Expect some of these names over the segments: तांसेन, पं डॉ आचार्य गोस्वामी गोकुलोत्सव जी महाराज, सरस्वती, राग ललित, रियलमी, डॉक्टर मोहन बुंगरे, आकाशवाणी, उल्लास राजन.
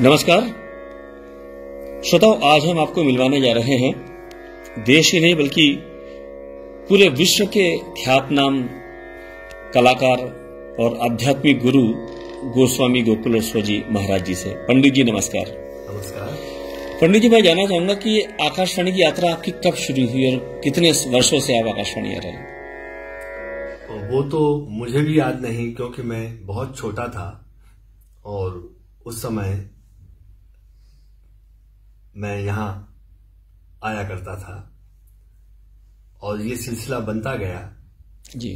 नमस्कार श्रोताओं, आज हम आपको मिलवाने जा रहे हैं देश ही नहीं बल्कि पूरे विश्व के ख्यातनाम कलाकार और आध्यात्मिक गुरु गोस्वामी गोकुलोत्सव जी महाराज जी से। पंडित जी नमस्कार। नमस्कार पंडित जी, मैं जानना चाहूंगा कि आकाशवाणी की यात्रा आपकी कब शुरू हुई और कितने वर्षों से आप आकाशवाणी आ रहे हैं? वो तो मुझे भी याद नहीं, क्योंकि मैं बहुत छोटा था और उस समय मैं यहाँ आया करता था और ये सिलसिला बनता गया जी।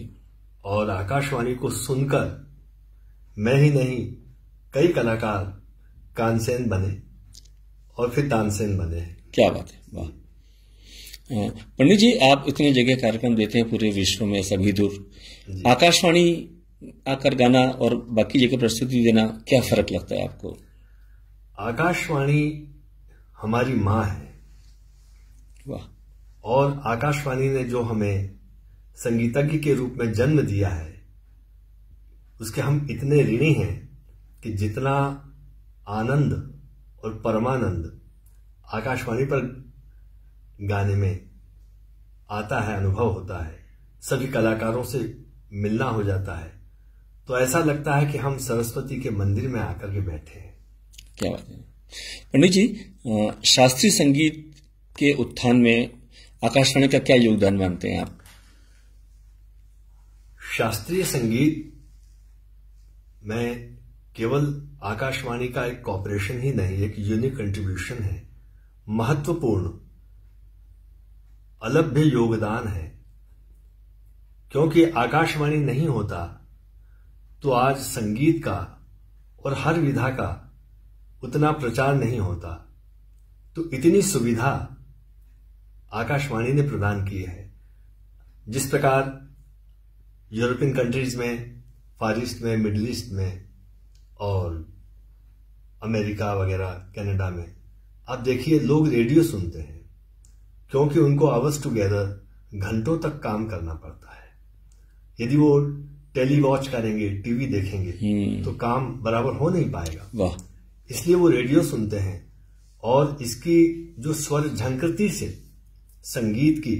और आकाशवाणी को सुनकर मैं ही नहीं, कई कलाकार तांसेन बने और फिर तांसेन बने। क्या बात है, वाह। पंडित जी, आप इतने जगह कार्यक्रम देते हैं पूरे विश्व में, सभी दूर। आकाशवाणी आकर गाना और बाकी जगह प्रस्तुति देना, क्या फर्क लगता है आपको? आकाशवाणी हमारी माँ है, वाह। और आकाशवाणी ने जो हमें संगीतज्ञ के रूप में जन्म दिया है, उसके हम इतने ऋणी हैं कि जितना आनंद और परमानंद आकाशवाणी पर गाने में आता है, अनुभव होता है, सभी कलाकारों से मिलना हो जाता है, तो ऐसा लगता है कि हम सरस्वती के मंदिर में आकर के बैठे हैं। क्या बात है पंडित जी, शास्त्रीय संगीत के उत्थान में आकाशवाणी का क्या योगदान मानते हैं आप? शास्त्रीय संगीत में केवल आकाशवाणी का एक कॉर्पोरेशन ही नहीं, एक यूनिक कंट्रीब्यूशन है, महत्वपूर्ण अलभ्य योगदान है, क्योंकि आकाशवाणी नहीं होता तो आज संगीत का और हर विधा का उतना प्रचार नहीं होता, तो इतनी सुविधा आकाशवाणी ने प्रदान की है। जिस प्रकार यूरोपियन कंट्रीज में, फार ईस्ट में, मिडल ईस्ट में और अमेरिका वगैरह, कनाडा में आप देखिए लोग रेडियो सुनते हैं, क्योंकि उनको आवर्स टुगेदर घंटों तक काम करना पड़ता है। यदि वो टेली वॉच करेंगे, टीवी देखेंगे, तो काम बराबर हो नहीं पाएगा। वाह, इसलिए वो रेडियो सुनते हैं और इसकी जो स्वर झंकृति से संगीत की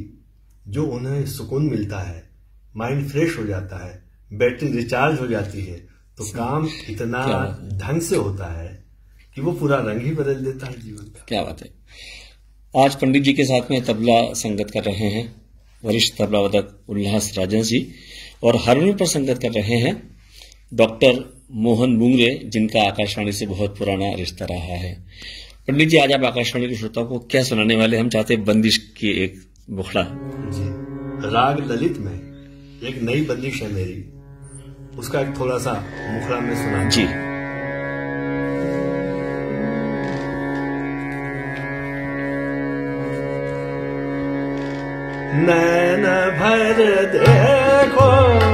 जो उन्हें सुकून मिलता है, माइंड फ्रेश हो जाता है, बैटरी रिचार्ज हो जाती है, तो काम इतना ढंग से होता है कि वो पूरा रंग ही बदल देता है जीवन का। क्या बात है। आज पंडित जी के साथ में तबला संगत कर रहे हैं वरिष्ठ तबला वादक उल्लास राजन जी और हारमोनियम पर संगत कर रहे हैं डॉक्टर मोहन बुंगरे, जिनका आकाशवाणी से बहुत पुराना रिश्ता रहा है। पंडित जी, आज आप आकाशवाणी के श्रोताओं को क्या सुनाने वाले? हम चाहते बंदिश की एक बुखड़ा जी। राग ललित में एक नई बंदिश है मेरी, उसका एक थोड़ा सा मुखड़ा में सुना जी। नैन भर देखो